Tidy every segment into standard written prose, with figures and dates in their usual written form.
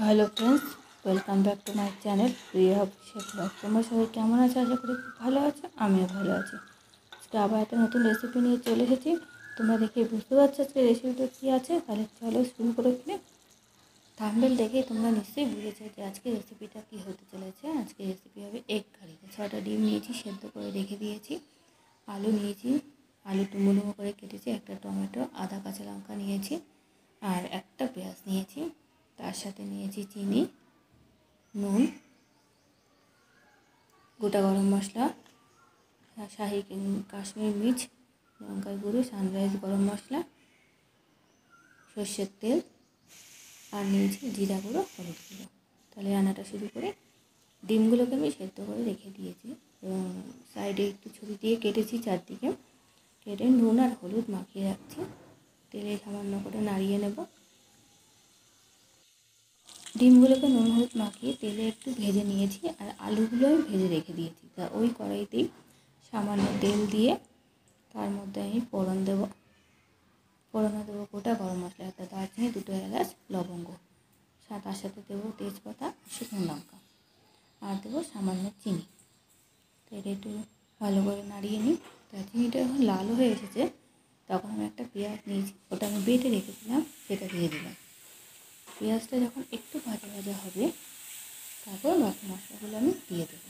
Hello friends, welcome back to my channel Priya official blog. तुम्हारा सबाई केमन आछो? आशा करी भालो आछो, आमिओ भालो आछि। आजके आबार एकटा नतुन रेसिपि निये चले एसेछि। तोमरा देखे बुझते पारछो आजके रेसिपिटा कि आछे। ताहले चलो शुरू करे फेले। थाम्बनेल देखे तोमरा निश्चयई बुझेছো যে আজকে রেসিপিটা কি হতে চলেছে। আজকে রেসিপি হবে এগ কারি। ৬টা ডিম নিয়েছি, সেদ্ধ করে রেখে দিয়েছি। আলু নিয়েছি, আলু ডুমো করে কেটেছি। একটা টমেটো, আদা কাঁচা লঙ্কা নিয়েছি আর একটা পেঁয়াজ নিয়েছি। তার সাথে নিয়েছি চিনি, নুন, গোটা গরম মশলা, শাহি কাশ্মীরি মির্চ, লঙ্কার গুঁড়ো, সানরাইজ গরম মশলা, সরষের তেল আর নিয়েছি জিরা গুঁড়ো, হলুদ গুঁড়ো। তাহলে রান্নাটা শুরু করে ডিমগুলোকে আমি সেদ্ধ করে রেখে দিয়েছি এবং সাইডে একটু ছুরি দিয়ে কেটেছি, চারদিকে কেটে নুন আর হলুদ মাখিয়ে রাখছি। তেলে সামান্য করে নাড়িয়ে নেব। ডিমগুলোকে নুন হলুদ মাখিয়ে তেলে একটু ভেজে নিয়েছি আর আলুগুলো আমি ভেজে রেখে দিয়েছি। তা ওই কড়াইতেই সামান্য তেল দিয়ে তার মধ্যে আমি ফোড়ন দেবো। ফোড়নে দেবো গোটা গরম মশলা, একটা দারচিনি, 2টো এলাচ, লবঙ্গ, তার সাথে দেবো তেজপাতা, শুকনো লঙ্কা আর দেবো সামান্য চিনি। তো এটা একটু ভালো করে নাড়িয়ে নিই। দারচিনিটা এখন লাল হয়ে এসেছে, তখন আমি একটা পেঁয়াজ নিয়েছি, ওটা আমি বেটে রেখেছিলাম, সেটা দিয়ে দিলাম। পেঁয়াজটা যখন একটু ভাজা ভাজা হবে তারপর বাকি মশলাগুলো আমি দিয়ে দেব।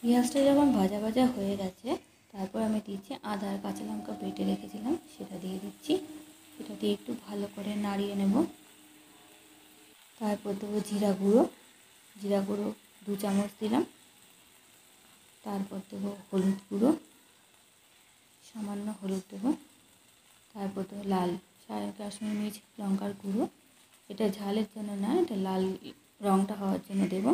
পেঁয়াজটা যখন ভাজা ভাজা হয়ে গেছে তারপর আমি দিচ্ছি আদা আর কাঁচা লঙ্কা বেটে রেখেছিলাম, সেটা দিয়ে দিচ্ছি। সেটা দিয়ে একটু ভালো করে নাড়িয়ে নেব। তারপর দেবো জিরা গুঁড়ো, জিরা গুঁড়ো 2 চামচ দিলাম। তারপর দেবো হলুদ গুঁড়ো, সামান্য হলুদ দেবো। তারপর দেবো লাল শাহি কাশ্মীরি মির্চ, লঙ্কার গুঁড়ো, এটা ঝালের জন্য না, এটা লাল রঙটা হওয়ার জন্য দেবো।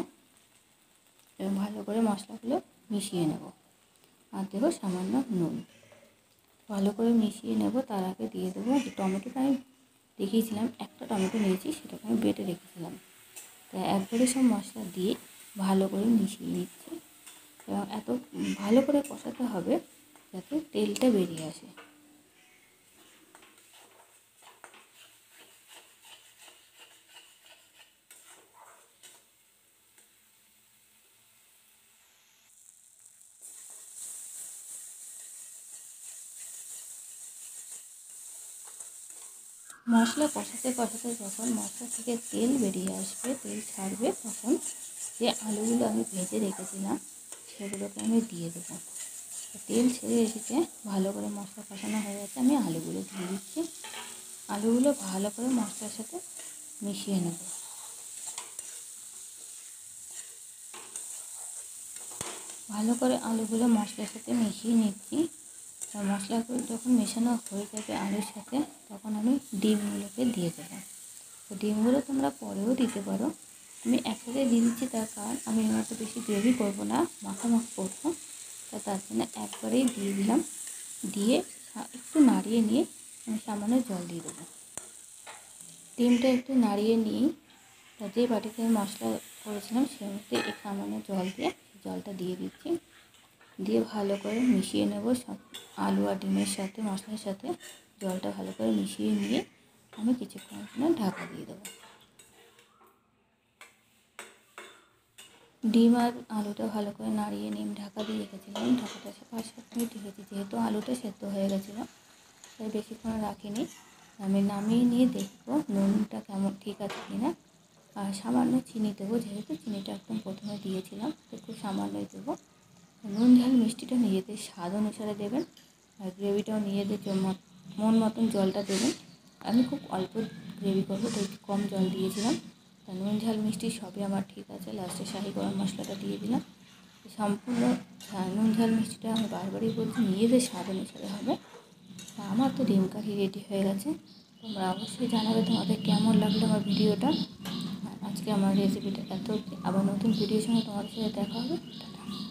এবং ভালো করে মশলাগুলো মিশিয়ে নেব আর দেবো সামান্য নুন। ভালো করে মিশিয়ে নেব। তার আগে দিয়ে দেবো যে টমেটোটা আমি দেখিয়েছিলাম, একটা টমেটো নিয়েছি, সেটাকে আমি বেটে রেখেছিলাম। তা একবারে সব মশলা দিয়ে ভালো করে মিশিয়ে নিচ্ছি এবং এত ভালো করে কষাতে হবে যাতে তেলটা বেরিয়ে আসে। মশলা কষাতে কষাতে যখন মশলা থেকে তেল বেরিয়ে আসবে, তেল ছাড়বে, তখন যে আলুগুলো আমি ভেজে রেখেছিলাম সেগুলোকে আমি দিয়ে দেবো। তেল ছেড়ে এসেছে, ভালো করে মশলা কষানো হয়ে গেছে। আমি আলুগুলো দিয়ে দিচ্ছি। আলুগুলো ভালো করে মশলার সাথে মিশিয়ে নেব। ভালো করে আলুগুলো মশলার সাথে মিশিয়ে নিচ্ছি। মশলাগুলো যখন মেশানো হয়ে যাবে আলুর সাথে, তখন আমি ডিমগুলোকে দিয়ে দেবো। তো ডিমগুলো তোমরা পরেও দিতে পারো। আমি একসাথে দিয়ে দিচ্ছি তার কারণ আমি এর মতো বেশি গ্রেভি করবো না, মাখামাখি করবো। তার জন্য একবারেই দিয়ে দিলাম। দিয়ে একটু নাড়িয়ে নিয়ে আমি সামান্য জল দিয়ে দেবো। ডিমটা একটু নাড়িয়ে নিয়ে যে বাটিতে আমি মশলা করেছিলাম সে মধ্যে এক সামান্য জল দিয়ে জলটা দিয়ে দিচ্ছি। দিয়ে ভালো করে মিশিয়ে নেব। সব আলু আর ডিমের সাথে মশলার সাথে জলটা ভালো করে মিশিয়ে নিয়ে আমি কিছুক্ষণ ঢাকা দিয়ে দেবো। ডিম আর আলুটা ভালো করে নাড়িয়ে নিয়ে ঢাকা দিয়ে রেখেছিলাম। ঢাকাটা 5-7 মিনিট রেখেছি, যেহেতু আলুটা সেদ্ধ হয়ে গেছিলো তাই বেশিক্ষণ রাখিনি। আমি নামিয়ে নিয়ে দেখবো নুনটা কেমন, ঠিক আছে কি না। আর সামান্য চিনি দেবো, যেহেতু চিনিটা একদম প্রথমে দিয়েছিলাম একটু সামান্যই দেবো। নুন ঝাল মিষ্টিটা নিজেদের স্বাদ অনুসারে দেবেন আর গ্রেভিটাও নিজেদের মন মতন জলটা দেবেন। আমি খুব অল্প গ্রেভি করবো তাই কম জল দিয়েছিলাম। নুন ঝাল মিষ্টি সবই আমার ঠিক আছে। লাস্টে শাহি গরম মশলাটা দিয়ে দিলাম। সম্পূর্ণ নুন ঝাল মিষ্টিটা আমি বারবারই বলছি নিজেদের স্বাদ অনুসারে হবে। আমার তো ডিম কারি রেডি হয়ে গেছে। তোমরা অবশ্যই জানাবে তোমাদের কেমন লাগলো আমার ভিডিওটা। আজকে আমার রেসিপিটা এত। আবার নতুন ভিডিওর সঙ্গে তোমাদের সাথে দেখা হবে।